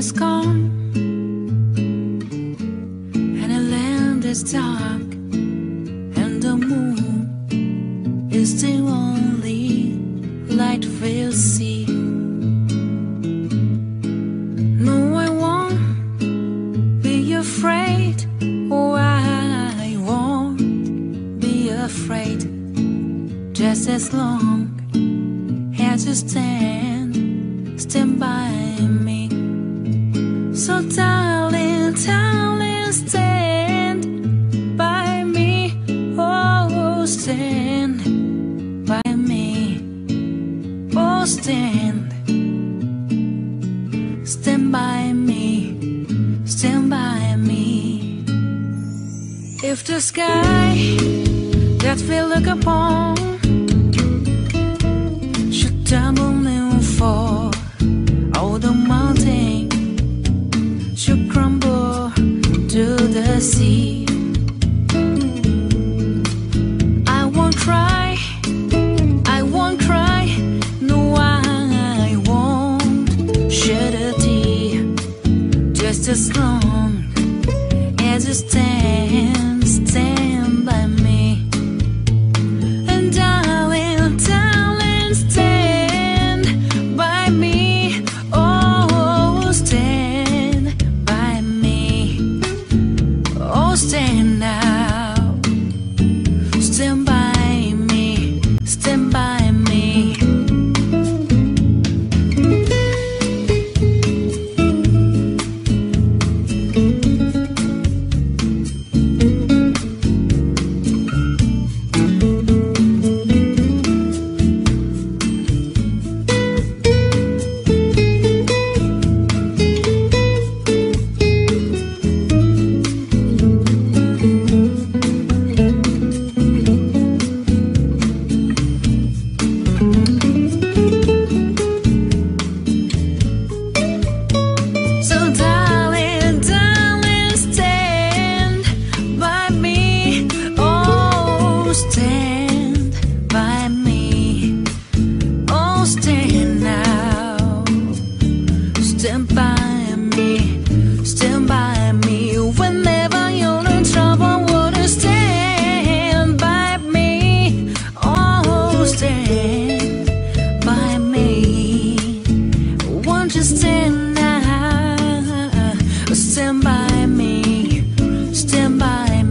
is gone, and the land is dark, and the moon is the only light we'll see. No, I won't be afraid. Oh, I won't be afraid, just as long as you stand by me. So darling, darling, stand by me. Oh, stand by me. Oh, stand by me. Stand by me. If the sky that we look upon should tumble and fall, the mountain should crumble to the sea. I won't cry, I won't cry. No, I won't shed a tear, just as long as you stand by me. And darling, darling, stand by me. Stand now, stand by me, stand by me. Stand by me whenever you're in trouble. Would you stand by me? Oh, stand by me. Won't you stand now? Stand by me. Stand by me.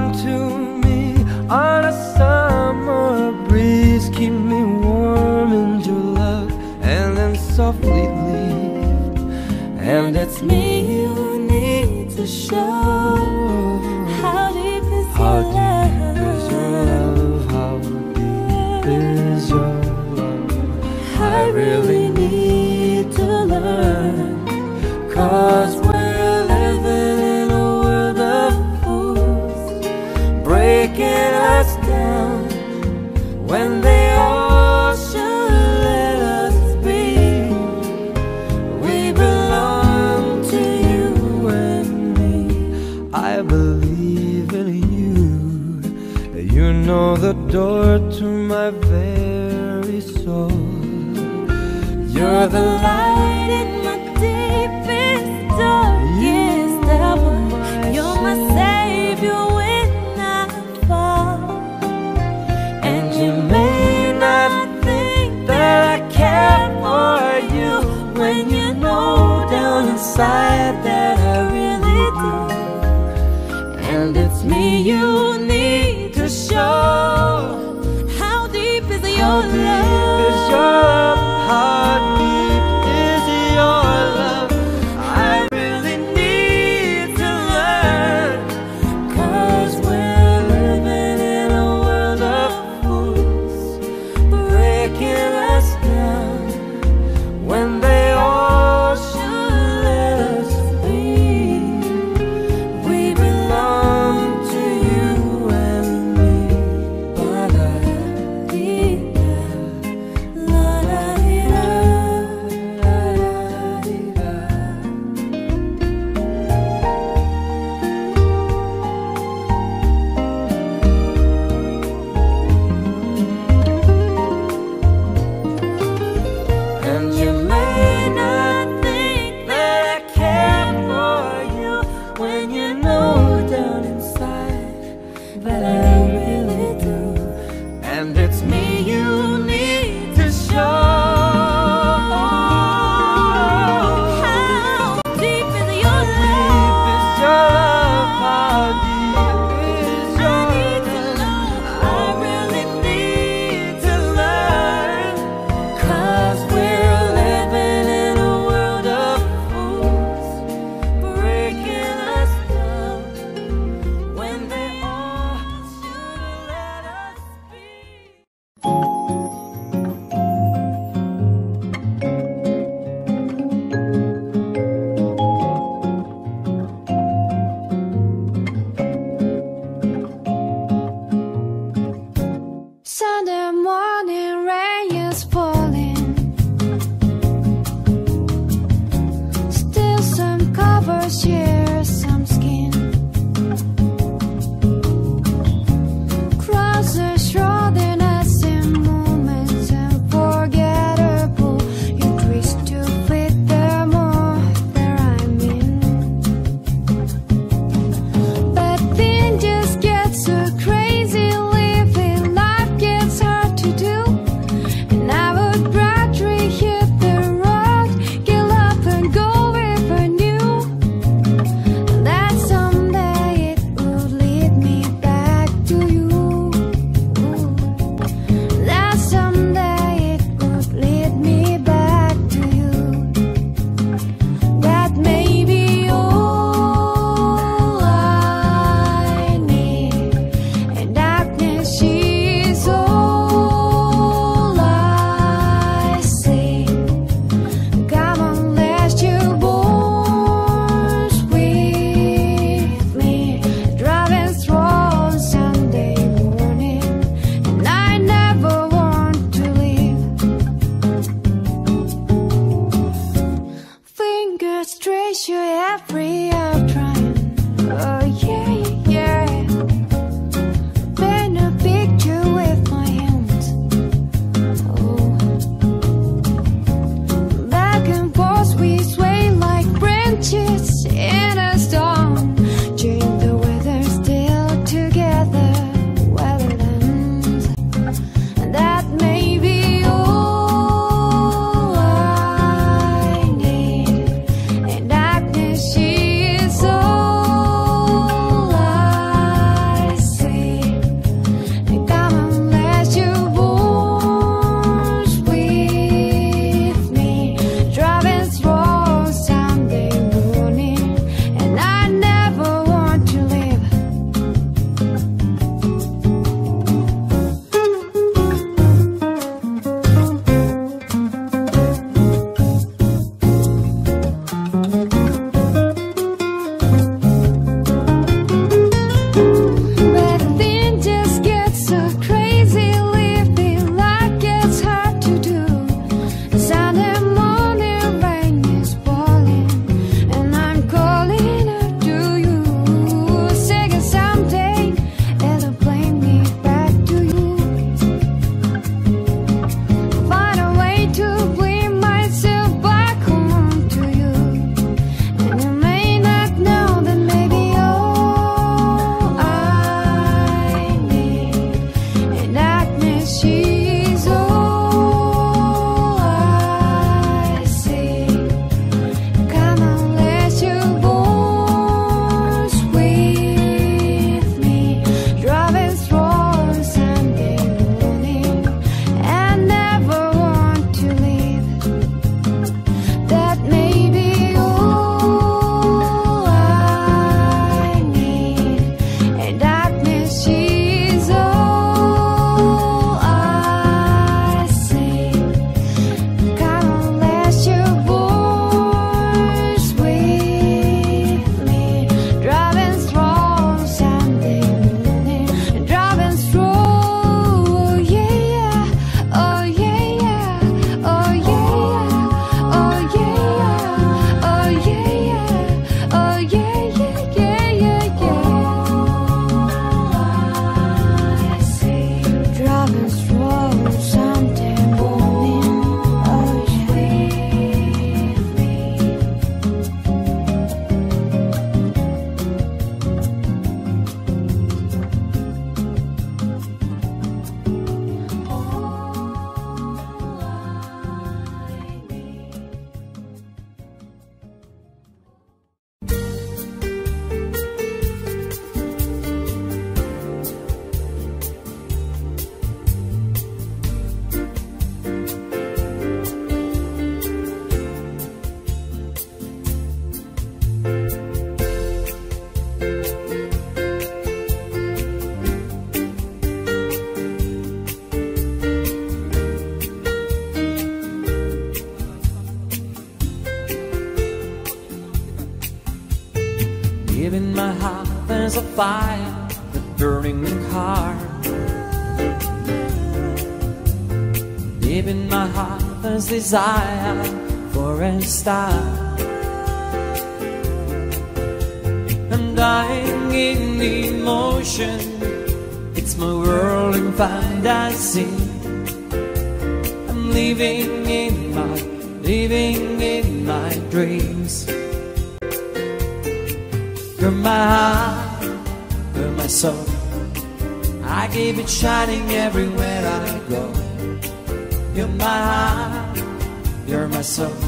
come to me on a summer breeze. Keep me warm in your love, and then softly leave. And it's me you need to show how deep is your love, how deep is your love. I really need to learn, 'cause we're living in a world of fools, breaking us down when they all should let us be. We belong to you and me. I believe in you. You know the door to my very soul. You're the light in my deepest, darkest hour. You're my savior when I fall. And you may not think that I care for you, when you know down inside that I really do. And it's me you need to show how deep is your love. How deep is your love? I really need to learn, 'cause we're living in a world of fools, breaking us down when they all should let us be. We belong to you and me, but I need that love. fire that burning heart. Deep in my heart there's desire for a star. I'm dying in emotion, it's my world in fantasy. I'm living in my dreams. You're my heart, you're my soul, I keep it shining everywhere I go. You're my heart, you're my soul,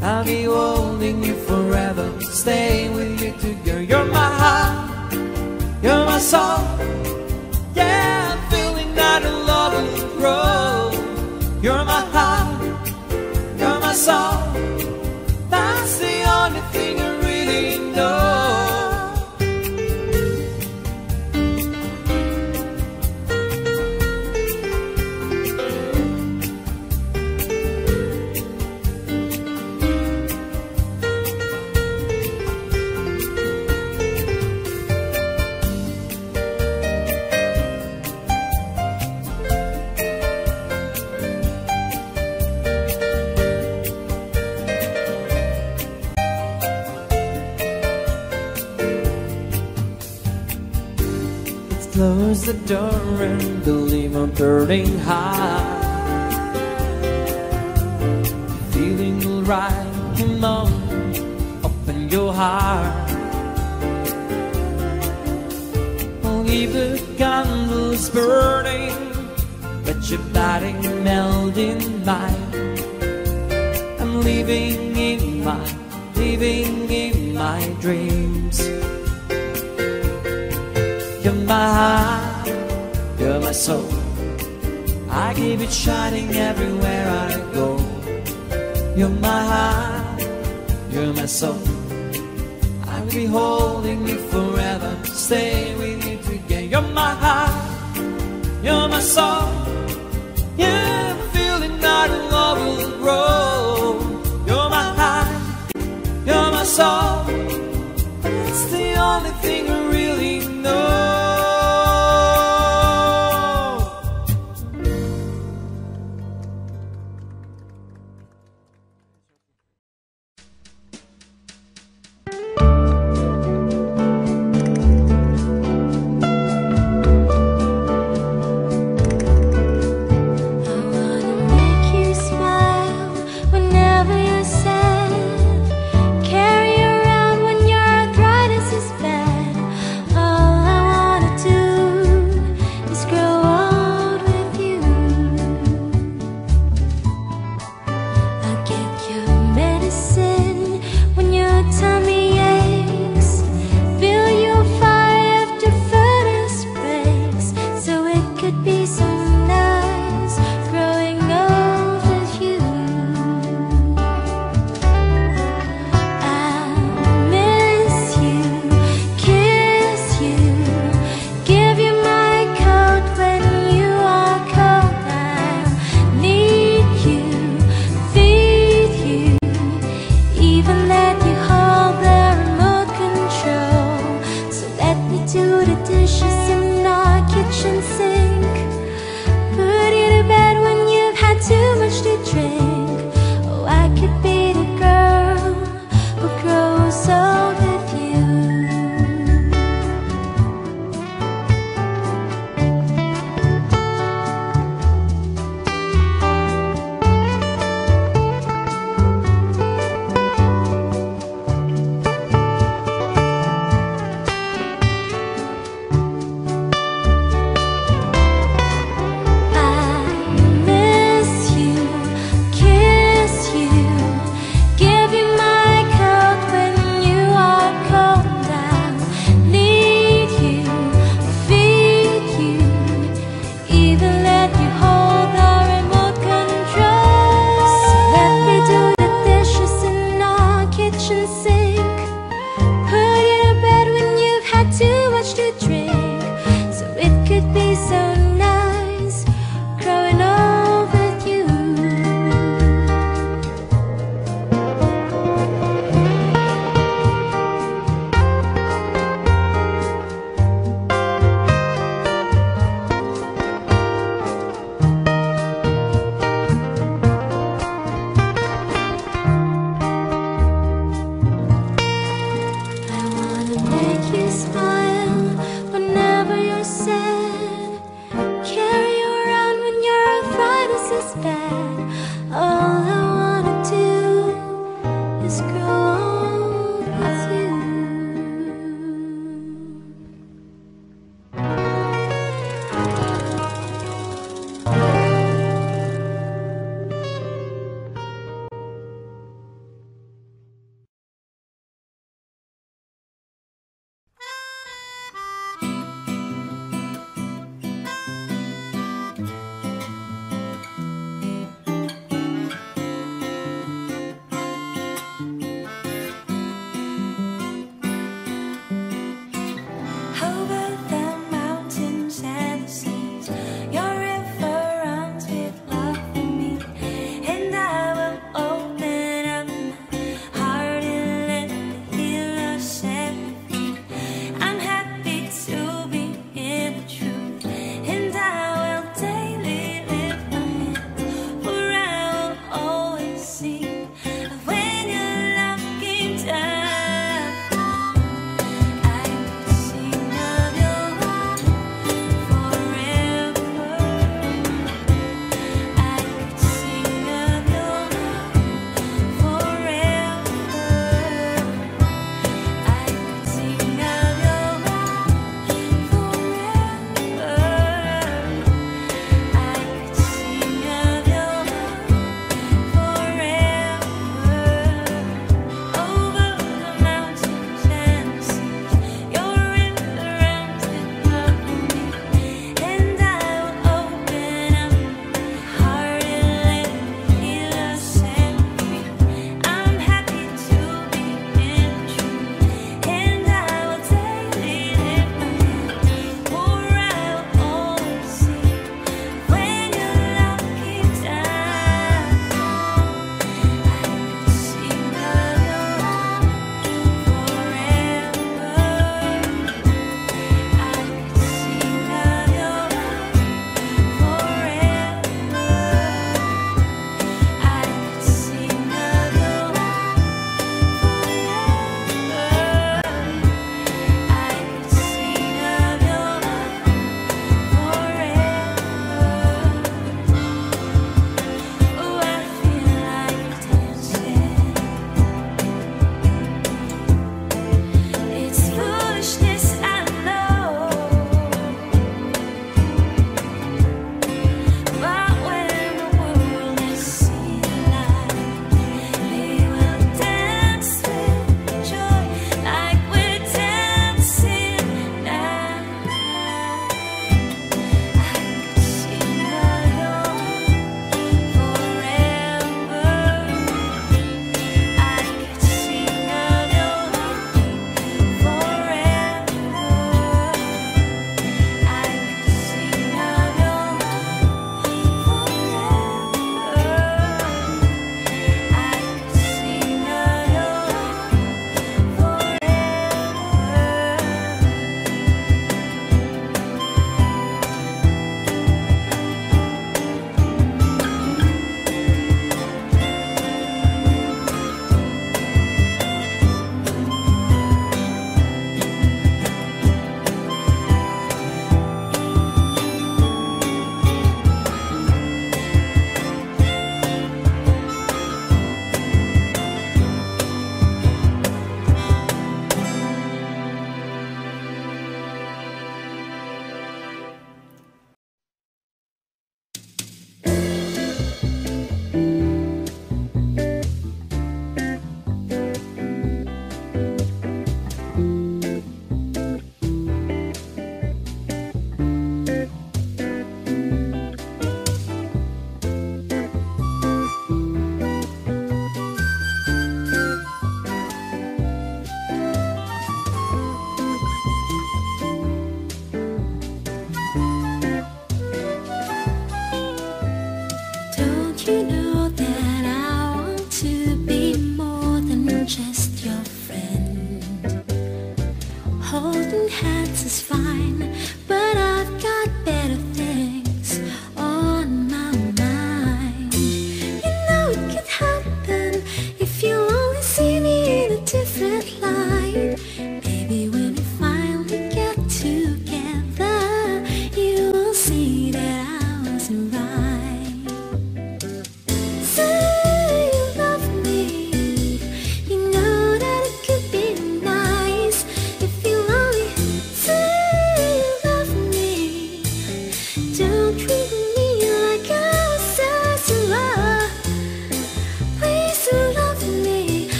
I'll be holding you forever, stay with you together. You're my heart, you're my soul, yeah, I'm feeling that love will grow. You're my heart, you're my soul, that's the only thing I really know. Close the door and believe I'm burning high. Feeling right, come on, open your heart. I'll leave the candles burning, but your body melting mine. I'm living in my dreams. You're my heart, you're my soul, I keep it shining everywhere I go. You're my heart, you're my soul, I'll be holding you forever, stay with you together. You're my heart, you're my soul, yeah, I'm feeling that love will grow. You're my heart, you're my soul, that's the only thing I really know.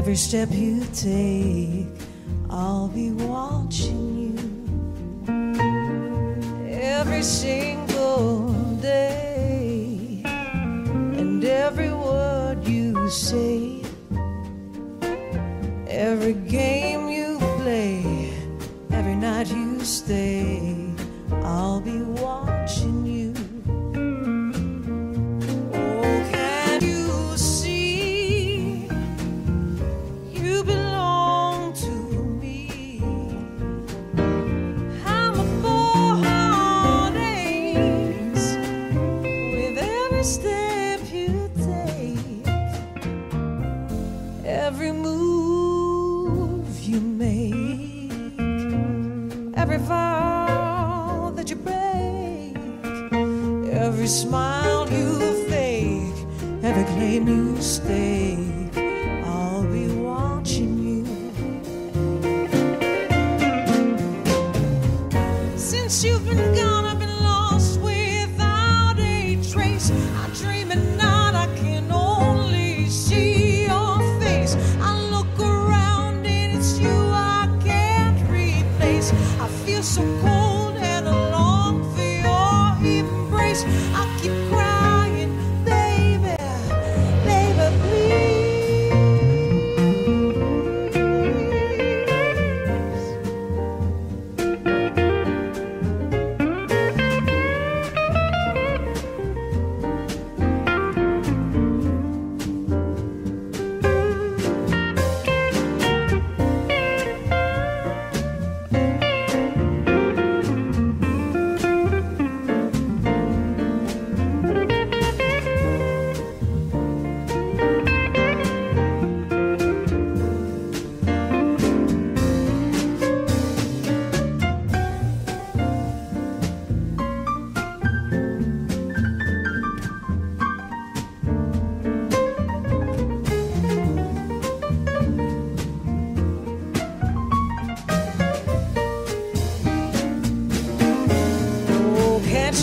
Every step you take, I'll be watching you. Every single day, and every word you say, every game you play, every night you stay, I'll be watching you. Every smile you fake, every claim you stake, I'll be watching you. Since you've been gone, I've been lost without a trace. So cold and along for your embrace. I keep crying, baby, baby,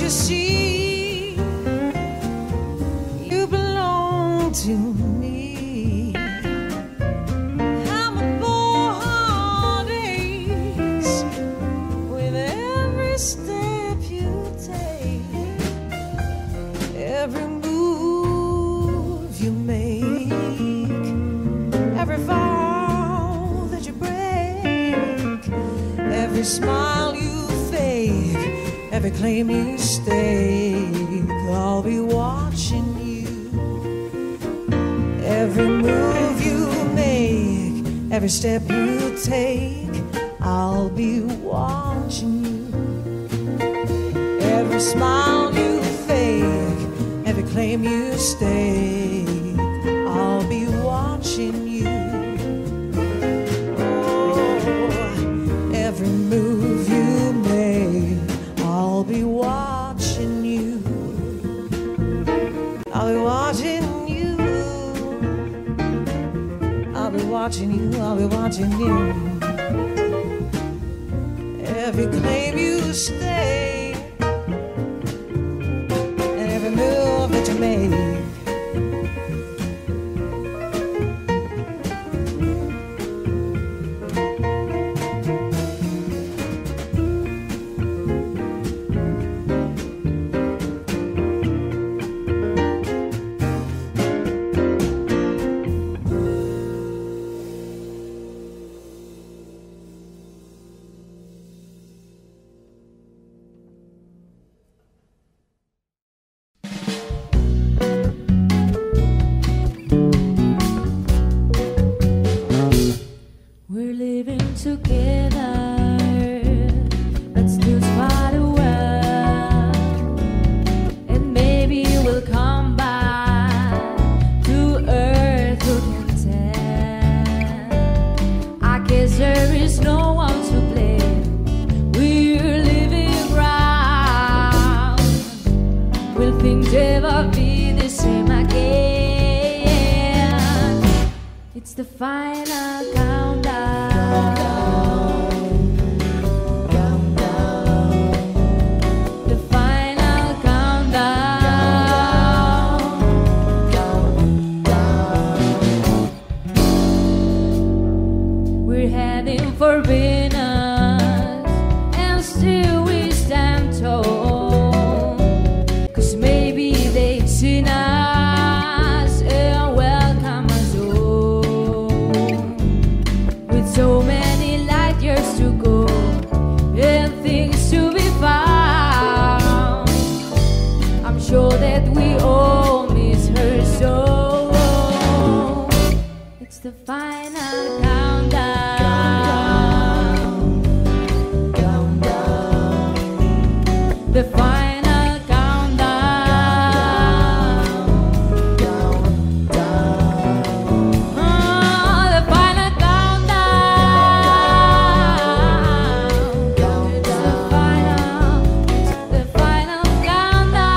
you see, you belong to me. I'm a poor heartache with every step you take, every move you make, every vow that you break, every smile you fake, every claim you stake. I'll be watching you, every move you make, every step you take. I'll be watching you, every smile you fake, every claim you stake. I'll be watching you, oh, every move you make. I'll be watching you, I'll be watching you, I'll be watching you, I'll be watching you. Every claim you stay, and every move that you make. The final countdown. The final countdown, countdown, countdown. The final countdown, countdown. Oh, the final countdown, countdown. The final countdown, countdown.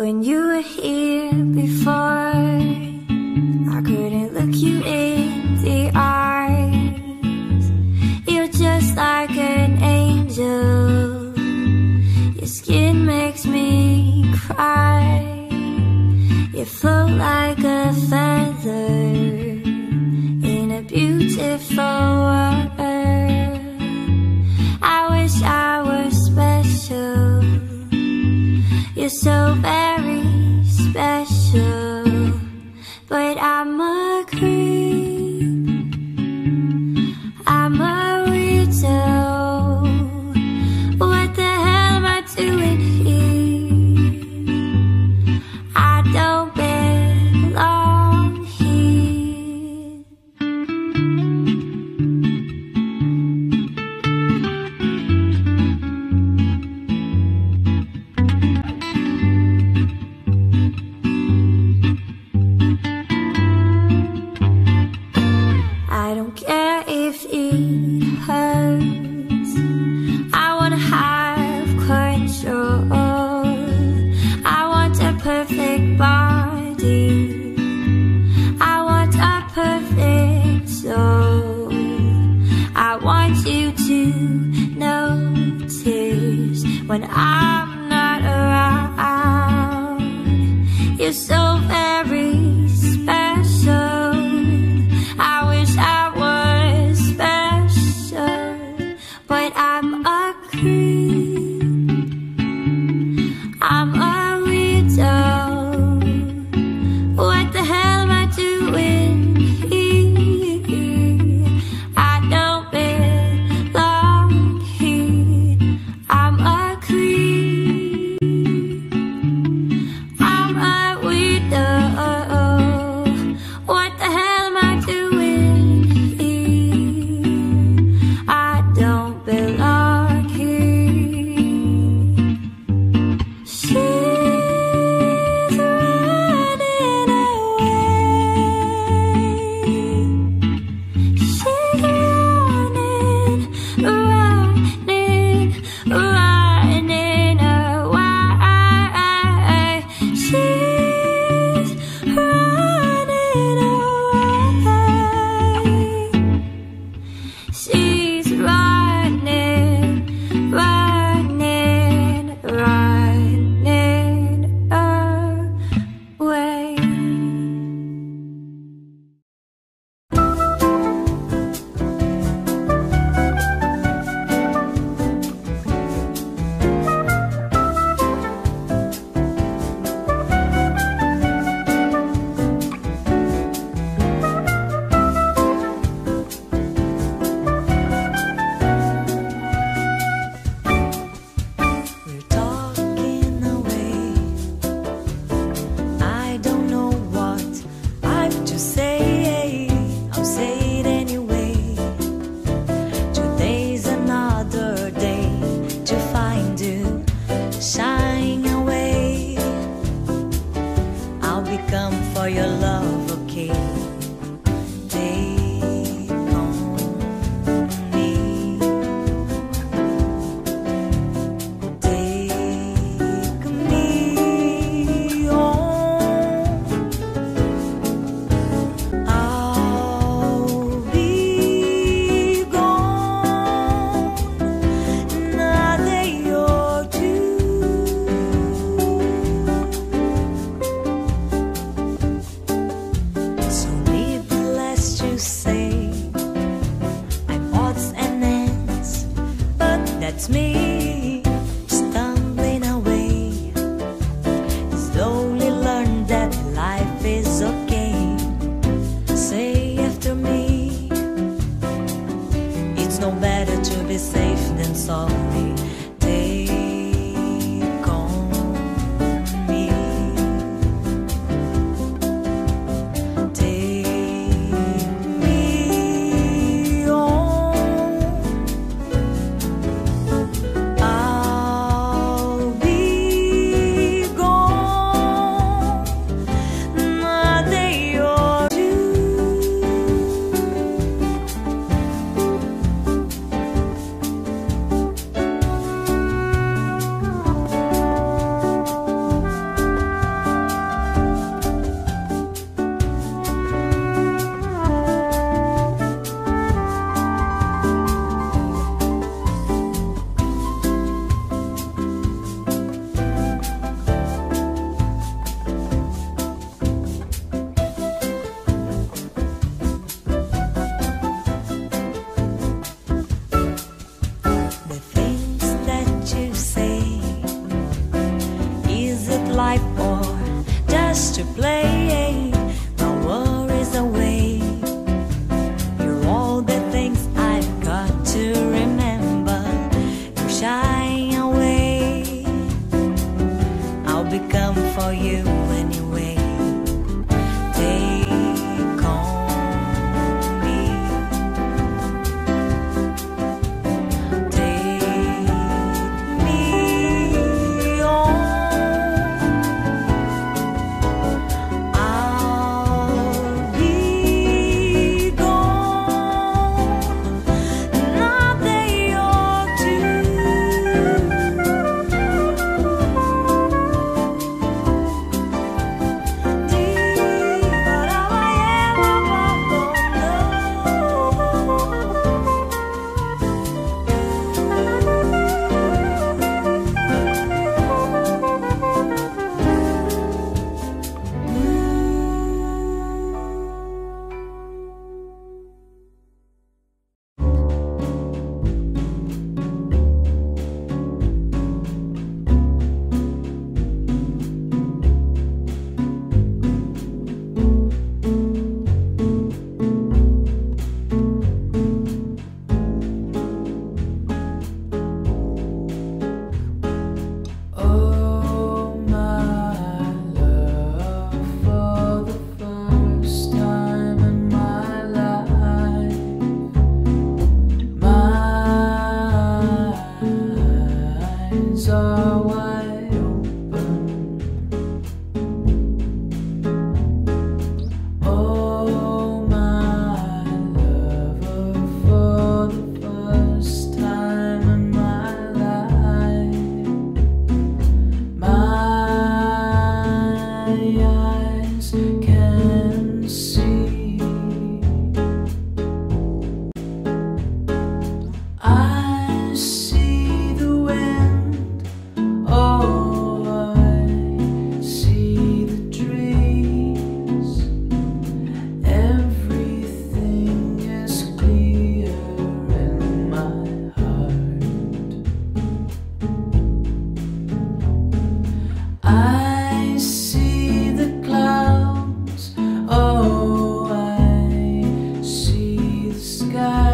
When you were here before, I couldn't look you in the eyes. You're just like an angel. Your skin makes me cry. You float like a feather in a beautiful world. I wish I were special. You're so very special, but I'm a creep, I'm a weirdo. What the hell am I doing here? I don't belong here. When I'm not around. You're so very special. I wish I was special, but I'm a creep, I'm a widow. What the hell am I doing here? I don't belong here. I'm a creep. sky.